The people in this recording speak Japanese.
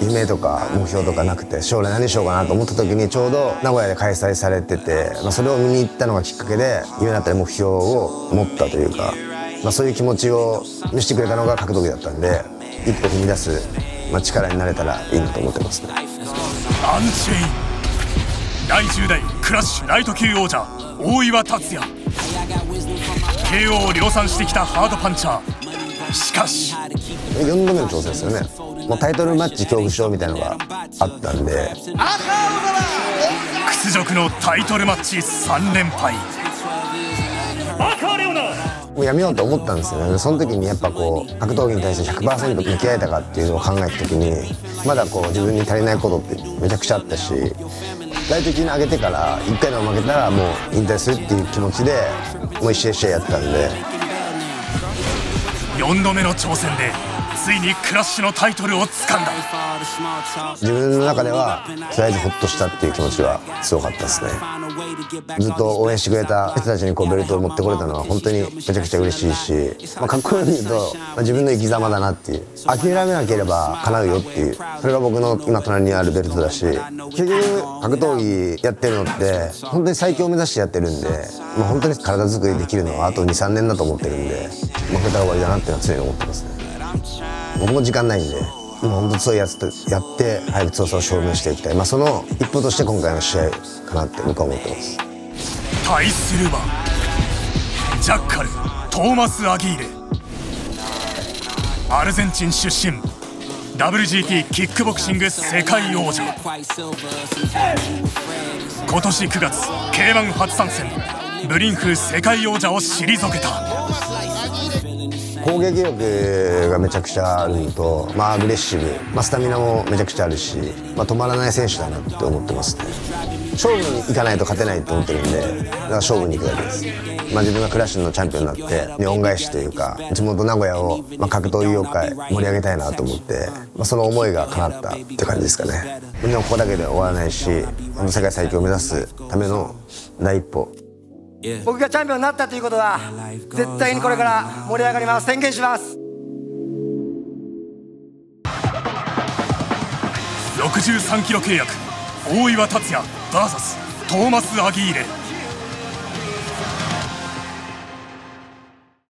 夢とか目標とかなくて、将来何しようかなと思った時にちょうど名古屋で開催されてて、それを見に行ったのがきっかけで、夢だったり目標を持ったというか、そういう気持ちを見せてくれたのが格闘技だったんで、一歩踏み出す力になれたらいいなと思ってますね。アンチェイン第10代クラッシュライト級王者大岩達也、 KO を量産してきたハードパンチャー。しかし4度目の挑戦ですよね。もうタイトルマッチ恐怖症みたいなのがあったんで、屈辱のタイトルマッチ3連敗。もうやめようと思ったんですよね。その時にやっぱこう格闘技に対して 100% 向き合えたかっていうのを考えた時に、まだこう自分に足りないことってめちゃくちゃあったし、ライト級に上げてから1回でも負けたらもう引退するっていう気持ちで、もう1試合1試合やってたんで、4度目の挑戦でついにクラッシュのタイトルを掴んだ。自分の中ではとりあえずホッとしたっていう気持ちはすごかったですね。ずっと応援してくれた人たちにこうベルトを持ってこれたのは本当にめちゃくちゃ嬉しいし、かっこよく言うと、自分の生き様だなっていう、諦めなければ叶うよっていう、それが僕の今隣にあるベルトだし、結局格闘技やってるのって本当に最強を目指してやってるんで、本当に体作りできるのはあと 2、3 年だと思ってるんで、負けたら終わりだなっていうのは常に思ってますね。僕も時間ないんで、今本当強いやつとやって早く強さを証明していきたい、その一歩として今回の試合かなって僕は思ってます。対するはジャッカルトーマス・アギーレ。アルゼンチン出身、 WGT キックボクシング世界王者。今年9月、 K1 初参戦、ブリンフ世界王者を退けた。攻撃力がめちゃくちゃあるのと、アグレッシブ、スタミナもめちゃくちゃあるし、止まらない選手だなって思ってますね。勝負に行かないと勝てないと思ってるんで、だから勝負に行くだけです。自分がクラッシュのチャンピオンになって、恩返しというか、地元名古屋を格闘技業界盛り上げたいなと思って、その思いが叶ったって感じですかね。でもここだけで終わらないし、世界最強を目指すための第一歩。僕がチャンピオンになったということは絶対にこれから盛り上がります。宣言します。63キロ契約、大岩達也 VS トーマス・アギーレ。